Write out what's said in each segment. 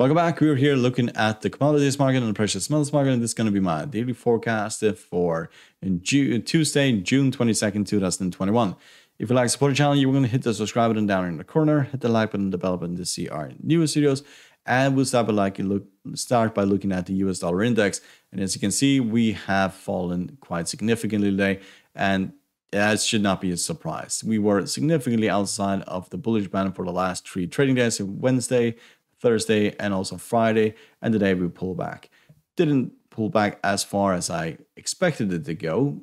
Welcome back. We're here looking at the commodities market and the precious metals market, and this is going to be my daily forecast for Tuesday, June 22nd, 2021. If you like to support the channel, you're going to hit the subscribe button down in the corner, hit the like button and the bell button to see our newest videos. And we'll start by looking at the US dollar index. And as you can see, we have fallen quite significantly today, and that should not be a surprise. We were significantly outside of the bullish band for the last three trading days, so Wednesday, Thursday, and also Friday, and today we pull back. Didn't pull back as far as I expected it to go.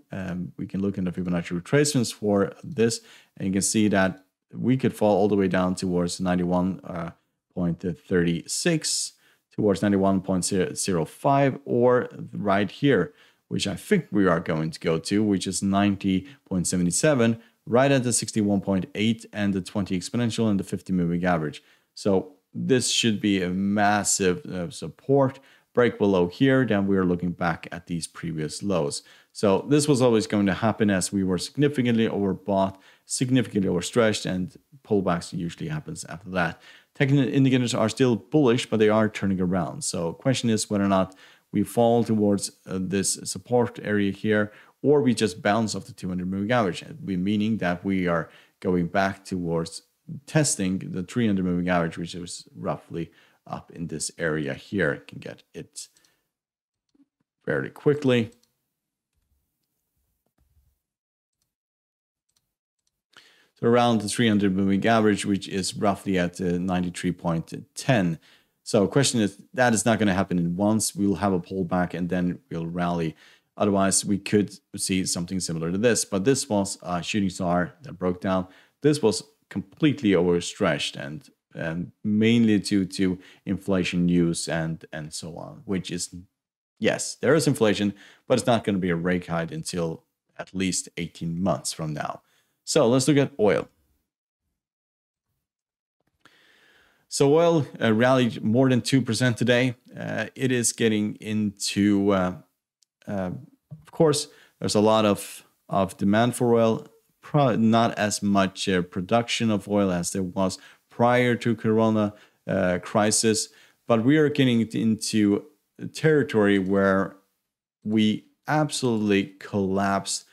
We can look in the Fibonacci retracements for this, and you can see that we could fall all the way down towards 91.36, towards 91.05, or right here, which I think we are going to go to, which is 90.77, right at the 61.8 and the 20 exponential and the 50 moving average. So this should be a massive support. Break below here, then we are looking back at these previous lows. So this was always going to happen as we were significantly overbought, significantly overstretched, and pullbacks usually happens after that. Technical indicators are still bullish, but they are turning around. So question is whether or not we fall towards this support area here, or we just bounce off the 200 moving average, meaning that we are going back towards testing the 300 moving average, which is roughly up in this area here. I can get it fairly quickly. So around the 300 moving average, which is roughly at 93.10. So question is, that is not going to happen in once. We'll have a pullback and then we'll rally. Otherwise, we could see something similar to this. But this was a shooting star that broke down. This was completely overstretched, and mainly due to inflation news and so on, which is, yes, there is inflation, but it's not going to be a rate hike until at least 18 months from now. So let's look at oil. So oil rallied more than 2% today. It is getting into, of course, there's a lot of demand for oil. Not as much production of oil as there was prior to Corona crisis, but we are getting into a territory where we absolutely collapsed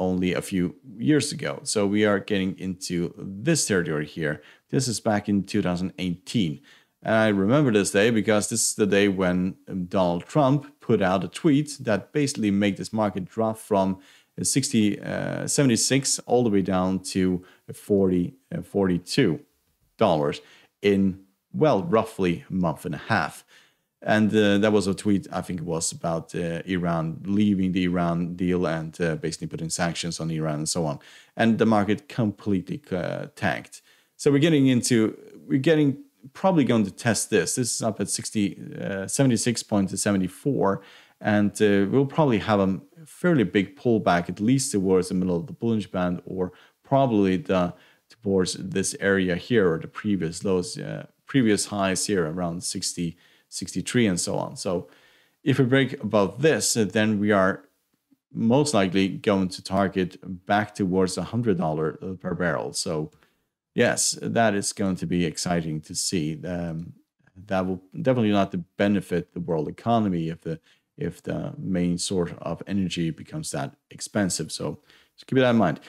only a few years ago. So we are getting into this territory here. This is back in 2018. And I remember this day because this is the day when Donald Trump put out a tweet that basically made this market drop from 76 all the way down to $42 in, well, roughly a month and a half. And that was a tweet, I think it was about Iran, leaving the Iran deal and basically putting sanctions on Iran and so on. And the market completely tanked. So we're probably going to test this. This is up at 76.74. And we'll probably have a fairly big pullback, at least towards the middle of the bullish band, or probably towards this area here, or the previous lows, previous highs here around 60, 63 and so on. So if we break above this, then we are most likely going to target back towards $100 per barrel. So yes, that is going to be exciting to see. That will definitely not benefit the world economy if the main source of energy becomes that expensive. So just keep that in mind.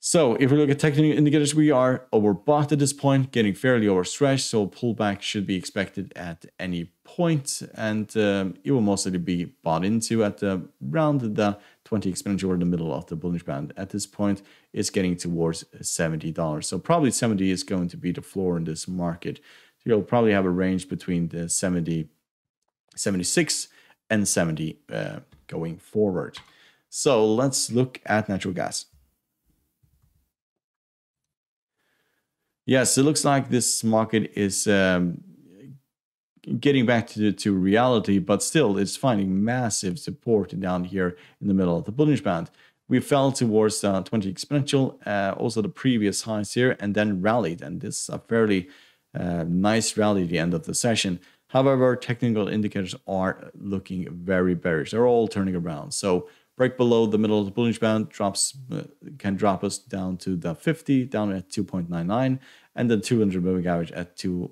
So if we look at technical indicators, we are overbought at this point, getting fairly overstretched. So pullback should be expected at any point, and it will mostly be bought into at around the 20 exponential or the middle of the bullish band. At this point, it's getting towards $70. So probably 70 is going to be the floor in this market. So you'll probably have a range between the 76 and 70 going forward. So let's look at natural gas. Yes, it looks like this market is getting back to reality, but still it's finding massive support down here in the middle of the bullish band. We fell towards 20 exponential, also the previous highs here, and then rallied. And this is a fairly nice rally at the end of the session. However, technical indicators are looking very bearish. They're all turning around. So break below the middle of the bullish band can drop us down to the 50, down at 2.99, and the 200 moving average at 2.2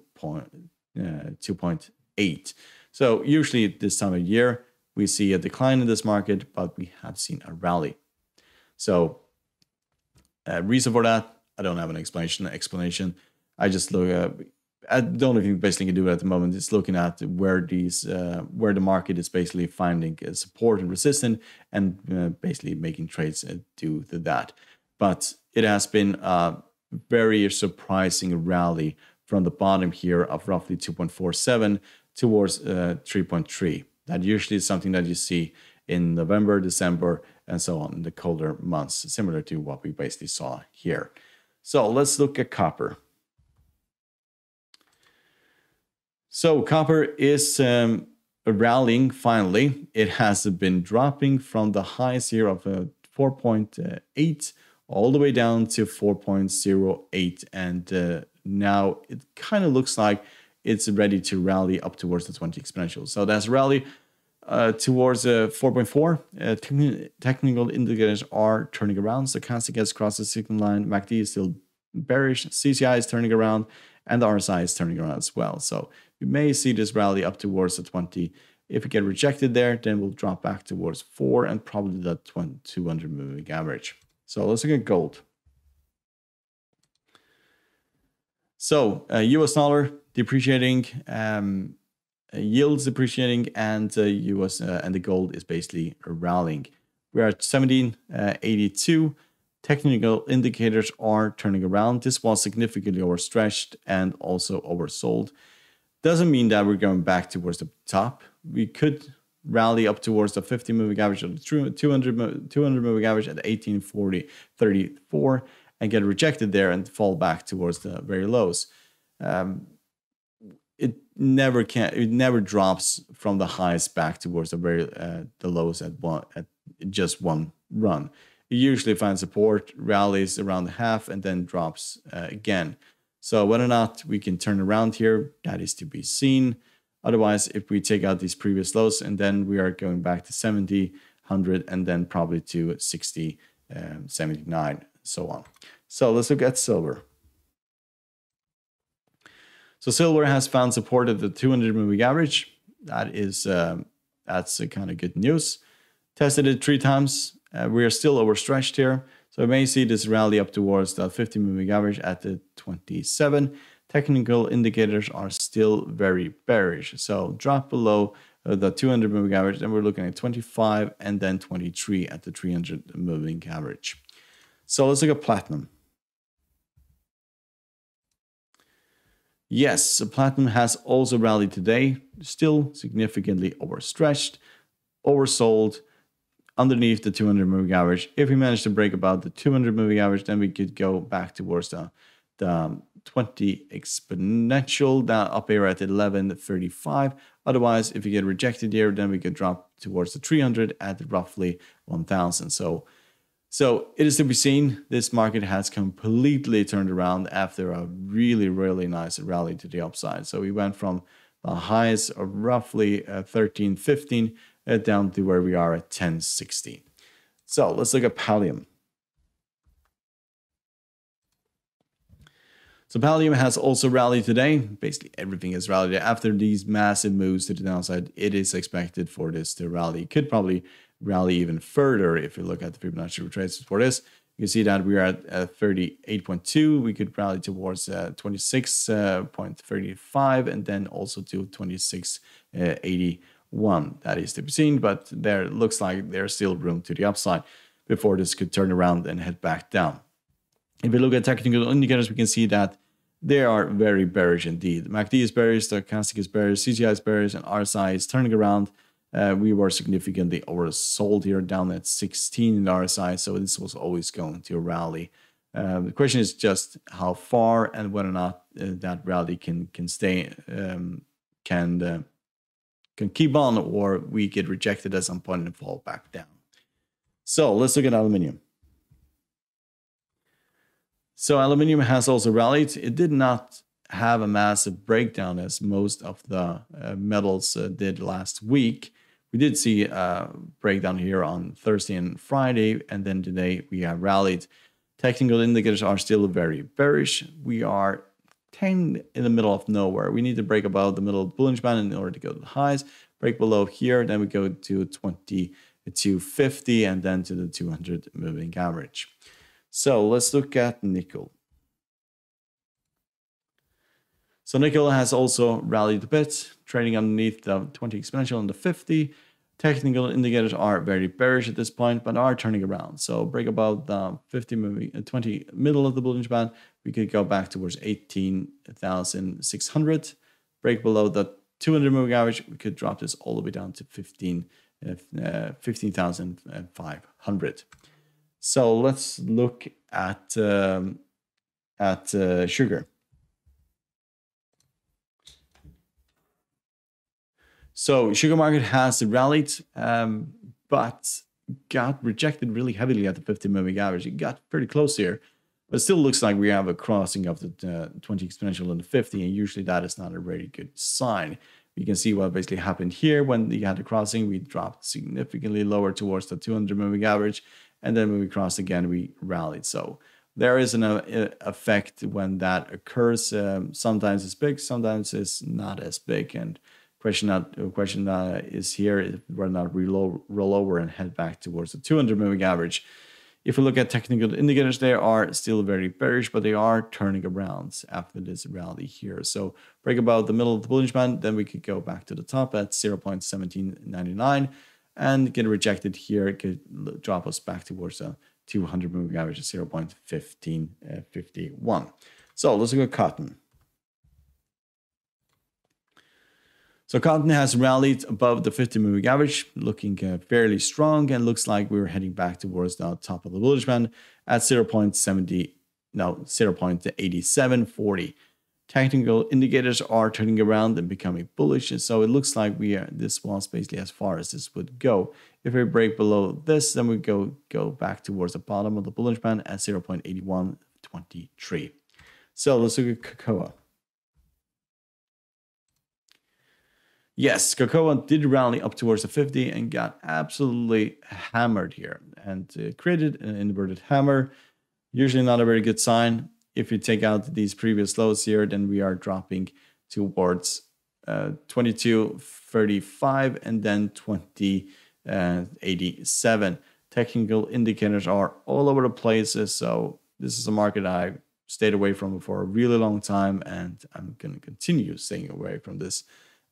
2.8. So usually at this time of year, we see a decline in this market, but we have seen a rally. So reason for that, I don't have an explanation. I just look at, I don't think basically can do it at the moment. It's looking at where these, where the market is basically finding support and resistance, and basically making trades due to that. But it has been a very surprising rally from the bottom here of roughly 2.47 towards 3.3. That usually is something that you see in November, December, and so on in the colder months, similar to what we basically saw here. So let's look at copper. So copper is rallying finally. It has been dropping from the highs here of 4.8 all the way down to 4.08. And now it kind of looks like it's ready to rally up towards the 20 exponential. So that's rally towards 4.4. Technical indicators are turning around. Stochastic has crossed the signal line. MACD is still bearish. CCI is turning around. And the RSI is turning around as well. So we may see this rally up towards the 20. If it gets rejected there, then we'll drop back towards 4 and probably the 200 moving average. So let's look at gold. So US dollar depreciating, yields depreciating, and US and the gold is basically rallying. We are at 1782. Technical indicators are turning around. This was significantly overstretched and also oversold. Doesn't mean that we're going back towards the top. We could rally up towards the 50 moving average or the 200 moving average at 1840.34 and get rejected there and fall back towards the very lows. It never drops from the highs back towards the very the lows at just one run. It usually finds support, rallies around the half, and then drops again. So whether or not we can turn around here, that is to be seen. Otherwise, if we take out these previous lows, and then we are going back to 70, 100, and then probably to 60, 79, so on. So let's look at silver. So silver has found support at the 200 moving average. That is, that's a kind of good news. Tested it 3 times. We are still overstretched here, so we may see this rally up towards the 50 moving average at the 27. Technical indicators are still very bearish, so drop below the 200 moving average, and we're looking at 25 and then 23 at the 300 moving average. So let's look at platinum. Yes, so platinum has also rallied today, still significantly overstretched, oversold, underneath the 200 moving average. If we manage to break about the 200 moving average, then we could go back towards the 20 exponential, down up here at 1135. Otherwise, if we get rejected here, then we could drop towards the 300 at roughly 1000. So it is to be seen. This market has completely turned around after a really, really nice rally to the upside. So we went from the highs of roughly 1315 down to where we are at 10.16. So let's look at palladium. So palladium has also rallied today. Basically everything has rallied. After these massive moves to the downside, it is expected for this to rally. It could probably rally even further if you look at the Fibonacci retraces for this. You can see that we are at 38.2. We could rally towards 26.35 and then also to 26.80. One that is to be seen, but there looks like there's still room to the upside before this could turn around and head back down. If we look at technical indicators, we can see that they are very bearish indeed. MACD is bearish, stochastic is bearish, CCI is bearish, and RSI is turning around. We were significantly oversold here, down at 16 in the RSI, so this was always going to rally. The question is just how far and whether or not that rally can stay, can keep on, or we get rejected at some point and fall back down. So let's look at aluminium. So aluminium has also rallied. It did not have a massive breakdown as most of the metals did last week. We did see a breakdown here on Thursday and Friday, and then today we have rallied. Technical indicators are still very bearish. We are kind of in the middle of nowhere. We need to break about the middle of Bullish Band in order to go to the highs, break below here, then we go to 250 and then to the 200 moving average. So let's look at nickel. So nickel has also rallied a bit, trading underneath the 20 exponential and the 50. Technical indicators are very bearish at this point, but are turning around. So break above the 50 moving 20 middle of the Bullish Band, we could go back towards 18,600. Break below the 200 moving average, we could drop this all the way down to 15,500. So let's look at sugar. So sugar market has rallied, but got rejected really heavily at the 50 moving average. It got pretty close here, but still looks like we have a crossing of the 20 exponential and the 50, and usually that is not a very good sign. We can see what basically happened here. When we had the crossing, we dropped significantly lower towards the 200 moving average, and then when we crossed again, we rallied. So there is an effect when that occurs. Sometimes it's big, sometimes it's not as big, and question is here if we're not roll over and head back towards the 200 moving average. If we look at technical indicators, they are still very bearish, but they are turning around after this rally here. So break about the middle of the Bullish Band, then we could go back to the top at 0.1799 and get rejected here. It could drop us back towards the 200 moving average at 0.1551. So let's look at cotton. So cotton has rallied above the 50 moving average, looking fairly strong, and looks like we're heading back towards the top of the Bullish Band at 0.8740. Technical indicators are turning around and becoming bullish, and so it looks like this was basically as far as this would go. If we break below this, then we go back towards the bottom of the Bullish Band at 0.8123. So let's look at cocoa. Yes, cocoa did rally up towards the 50 and got absolutely hammered here and created an inverted hammer. Usually not a very good sign. If you take out these previous lows here, then we are dropping towards 22.35 and then 20.87. Technical indicators are all over the place, so this is a market I stayed away from for a really long time, and I'm going to continue staying away from this,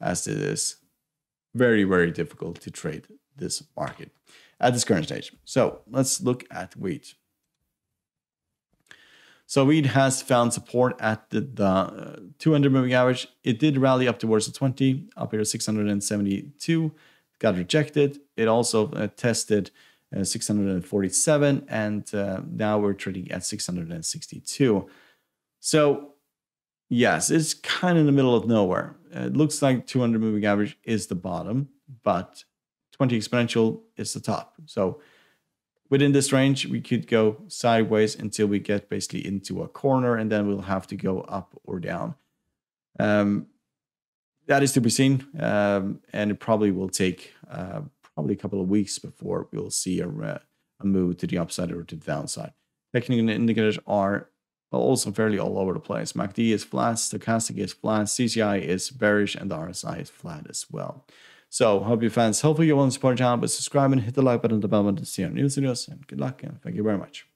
as it is very, very difficult to trade this market at this current stage. So let's look at wheat. So wheat has found support at the 200 moving average. It did rally up towards the 20, up here 672, got rejected. It also tested 647, and now we're trading at 662. So yes, it's kind of in the middle of nowhere. It looks like 200 moving average is the bottom, but 20 exponential is the top. So within this range, we could go sideways until we get basically into a corner, and then we'll have to go up or down. That is to be seen, and it probably will take probably a couple of weeks before we'll see a move to the upside or to the downside. Technical indicators are also fairly all over the place. MACD is flat, stochastic is flat, CCI is bearish, and the RSI is flat as well. So hope you found this helpful. You want to support the channel, but subscribe and hit the like button at the bottom to see our new videos, and good luck and thank you very much.